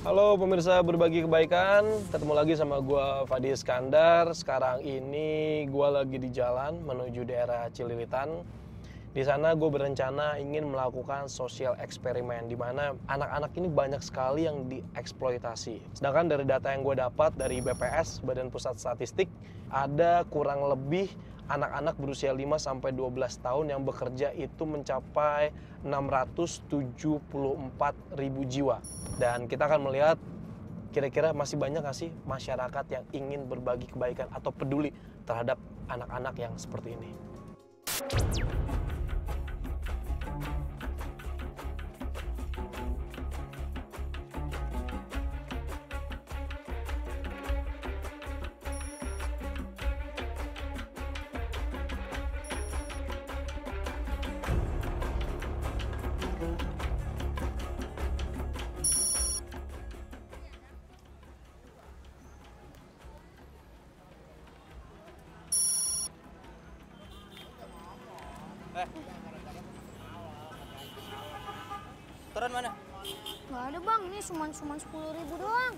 Halo pemirsa Berbagi Kebaikan, ketemu lagi sama gua Fadi Iskandar. Sekarang ini gua lagi di jalan menuju daerah Cililitan. Di sana gue berencana ingin melakukan sosial eksperimen, di mana anak-anak ini banyak sekali yang dieksploitasi. Sedangkan dari data yang gue dapat dari BPS, Badan Pusat Statistik, ada kurang lebih anak-anak berusia 5-12 tahun yang bekerja itu mencapai 674.000 jiwa. Dan kita akan melihat kira-kira masih banyak nggak sih masyarakat yang ingin berbagi kebaikan atau peduli terhadap anak-anak yang seperti ini. Turun mana? Gak ada bang, ini cuma 10.000 doang.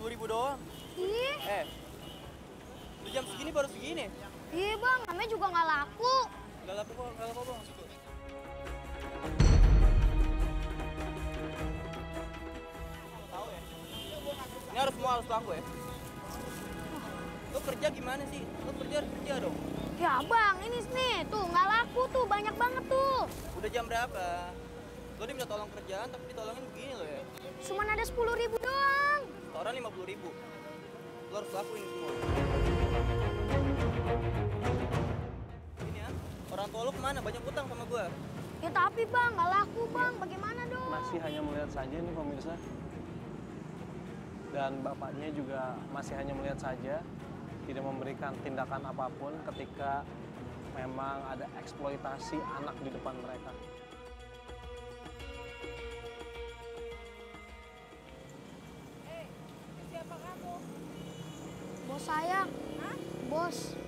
10.000 doang? Iya. Udah jam segini baru segini? Iya bang, namanya juga gak laku. Gak laku bang, gak laku bang. Tahu ya? Ini harus semua harus laku ya? Lo kerja gimana sih? Lo kerja dong. Ya bang, ini nih, tuh nggak laku tuh, banyak banget tuh. Udah jam berapa? Lo diminta tolong kerjaan, tapi ditolongin begini lo ya? Cuman ada 10.000 doang. Orang 50.000. Lo harus lakuin semua. Ini ya, orang tua lo kemana? Banyak utang sama gue. Ya tapi bang, nggak laku bang, bagaimana dong? Masih hanya melihat saja nih pemirsa. Dan bapaknya juga masih hanya melihat saja. Tidak memberikan tindakan apapun ketika memang ada eksploitasi anak di depan mereka. Hey, siapa kamu? Bos saya. Hah? Bos.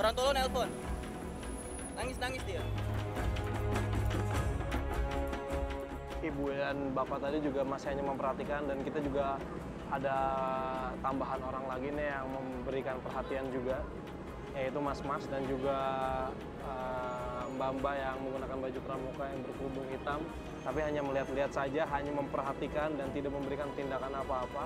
Orang tua lo nelpon, nangis-nangis dia. Ibu dan bapak tadi juga masih hanya memperhatikan, dan kita juga ada tambahan orang lagi nih yang memberikan perhatian juga, yaitu mas-mas dan juga mbak-mbak yang menggunakan baju pramuka yang berkerudung hitam, tapi hanya melihat-lihat saja, hanya memperhatikan dan tidak memberikan tindakan apa-apa.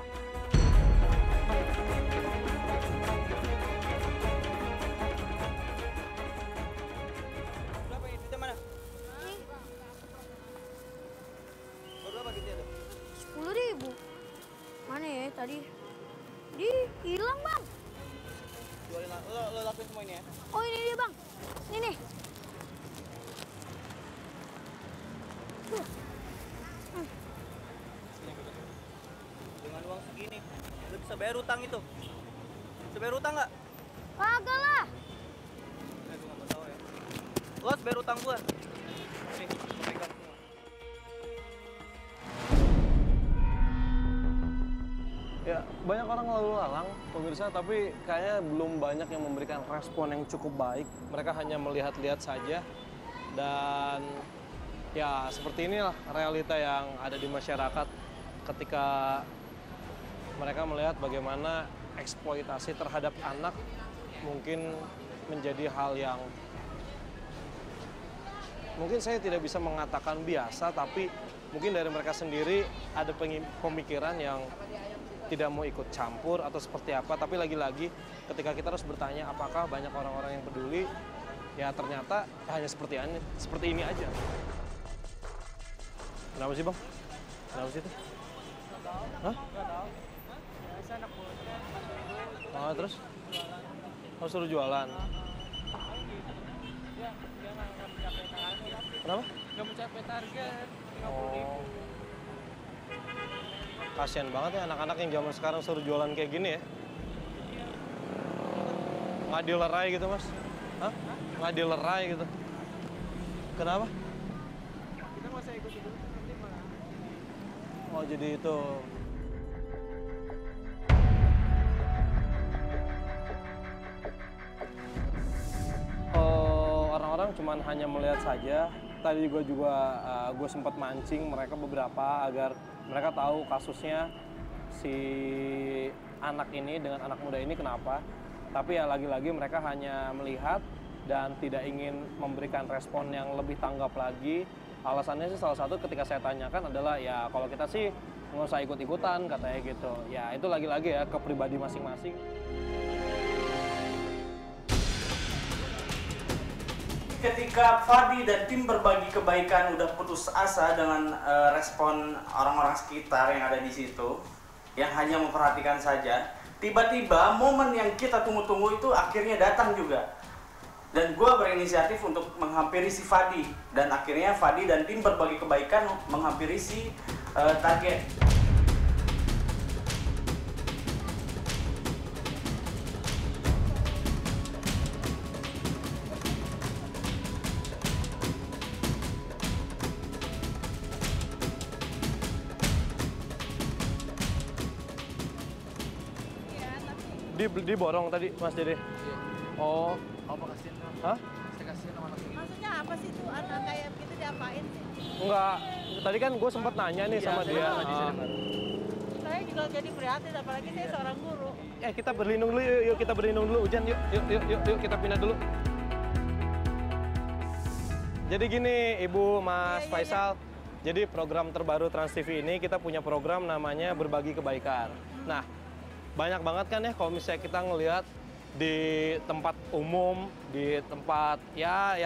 Di hilang bang. Lo lakuin semua ini ya? Oh ini dia bang, ini nih. Dengan uang segini, lo bisa bayar utang itu? Bisa bayar utang nggak? Kagak lah. Gue nggak tahu ya. Lo harus bayar utang gue. Ya, banyak orang lalu lalang, pemirsa, tapi kayaknya belum banyak yang memberikan respon yang cukup baik. Mereka hanya melihat-lihat saja. Dan ya seperti inilah realita yang ada di masyarakat ketika mereka melihat bagaimana eksploitasi terhadap anak mungkin menjadi hal yang mungkin saya tidak bisa mengatakan biasa, tapi mungkin dari mereka sendiri ada pemikiran yang tidak mau ikut campur atau seperti apa. Tapi lagi-lagi ketika kita harus bertanya apakah banyak orang-orang yang peduli, ya ternyata hanya seperti ini aja. Kenapa sih bang? Kenapa sih itu? Hah? Oh, terus? Harus suruh jualan? Kenapa? Nggak mencapai target 50.000. Kasian banget ya anak-anak yang zaman sekarang suruh jualan kayak gini ya. Nggak dilerai gitu, Mas? Hah? Nggak dilerai gitu. Kenapa? Kita mau saya ikut dulu, nanti malah. Oh, jadi itu. Orang-orang cuman hanya melihat saja. Tadi gue sempat mancing mereka beberapa agar mereka tahu kasusnya si anak ini dengan anak muda ini kenapa. Tapi ya lagi-lagi mereka hanya melihat dan tidak ingin memberikan respon yang lebih tanggap lagi. Alasannya sih salah satu ketika saya tanyakan adalah ya kalau kita sih nggak usah ikut-ikutan katanya gitu. Ya itu lagi-lagi ya ke pribadi masing-masing. Ketika Fadi dan tim Berbagi Kebaikan udah putus asa dengan respon orang-orang sekitar yang ada di situ, yang hanya memperhatikan saja, tiba-tiba momen yang kita tunggu-tunggu itu akhirnya datang juga. Dan gue berinisiatif untuk menghampiri si Fadi, dan akhirnya Fadi dan tim Berbagi Kebaikan menghampiri si target. Diborong tadi, Mas Dede? Iya. Oh. Apa kasihin? Hah? Kasihin sama anak ini. Maksudnya apa sih tuh anak kayak gitu diapain sih? Enggak. Tadi kan gue sempat nanya nih sama dia. Saya juga jadi prihatin, apalagi saya seorang guru. Ya kita berlindung dulu, yuk kita berlindung dulu. Hujan, yuk kita pindah dulu. Jadi gini, Ibu, Mas Faisal. Jadi program terbaru Trans TV ini kita punya program namanya Berbagi Kebaikan. Nah. Banyak banget kan ya kalau misalnya kita ngelihat di tempat umum, di tempat ya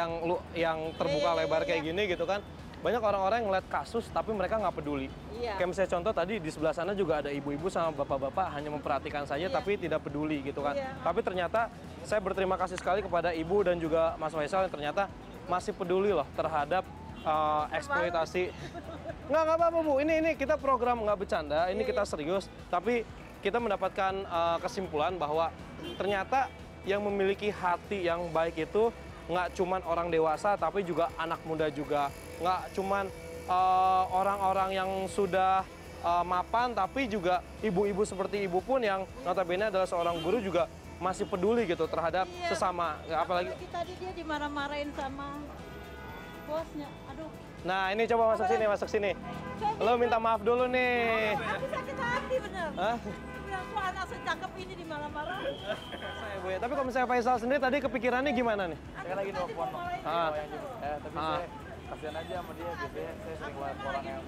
yang terbuka lebar kayak gini gitu kan. Banyak orang-orang yang ngeliat kasus tapi mereka nggak peduli. Iya. Kayak misalnya contoh tadi di sebelah sana juga ada ibu-ibu sama bapak-bapak hanya memperhatikan saja tapi tidak peduli gitu kan. Iya. Tapi ternyata saya berterima kasih sekali kepada Ibu dan juga Mas Faisal yang ternyata masih peduli loh terhadap eksploitasi. Nggak apa-apa Bu, ini kita program nggak bercanda, ini kita serius tapi kita mendapatkan kesimpulan bahwa ternyata yang memiliki hati yang baik itu nggak cuman orang dewasa tapi juga anak muda juga. Nggak cuman orang-orang yang sudah mapan tapi juga ibu-ibu seperti ibu pun yang notabene adalah seorang guru juga masih peduli gitu terhadap sesama. Apalagi tadi dia dimarah-marahin sama bosnya, aduh. Nah ini coba masuk sini. Lo minta maaf dulu nih. Aku sakit hati bener. Hah? Aku anak secakep ini di malam-malam. Tapi kalau misalnya Faisal sendiri tadi kepikirannya gimana nih? Saya lagi nelfon. Tapi saya kasihan aja sama dia. Biasanya saya sering lihat orang yang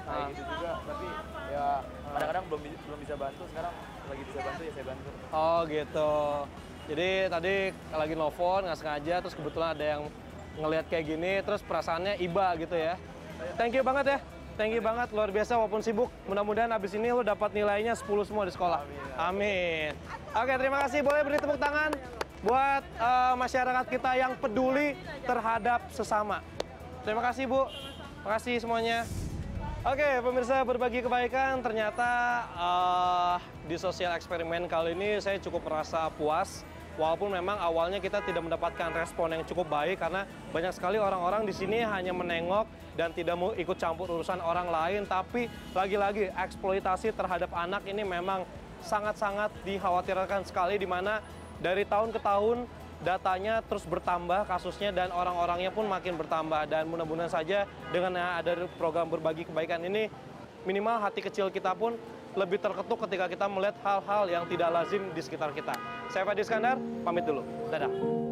kayak gitu juga. Tapi ya kadang-kadang belum bisa bantu. Sekarang lagi bisa bantu ya saya bantu. Oh gitu. Jadi tadi lagi nelfon nggak sengaja. Terus kebetulan ada yang ngelihat kayak gini. Terus perasaannya iba gitu ya. Thank you banget ya. Thank you banget, luar biasa walaupun sibuk. Mudah-mudahan abis ini lo dapat nilainya 10 semua di sekolah. Amin. Oke, terima kasih. Boleh beri tepuk tangan buat masyarakat kita yang peduli terhadap sesama. Terima kasih, Bu. Terima kasih semuanya. Oke, pemirsa Berbagi Kebaikan. Ternyata di sosial eksperimen kali ini saya cukup merasa puas. Walaupun memang awalnya kita tidak mendapatkan respon yang cukup baik karena banyak sekali orang-orang di sini hanya menengok dan tidak mau ikut campur urusan orang lain. Tapi lagi-lagi eksploitasi terhadap anak ini memang sangat-sangat dikhawatirkan sekali di mana dari tahun ke tahun datanya terus bertambah kasusnya dan orang-orangnya pun makin bertambah. Dan mudah-mudahan saja dengan ada program Berbagi Kebaikan ini minimal hati kecil kita pun lebih terketuk ketika kita melihat hal-hal yang tidak lazim di sekitar kita. Saya Fadi Iskandar, pamit dulu. Dadah.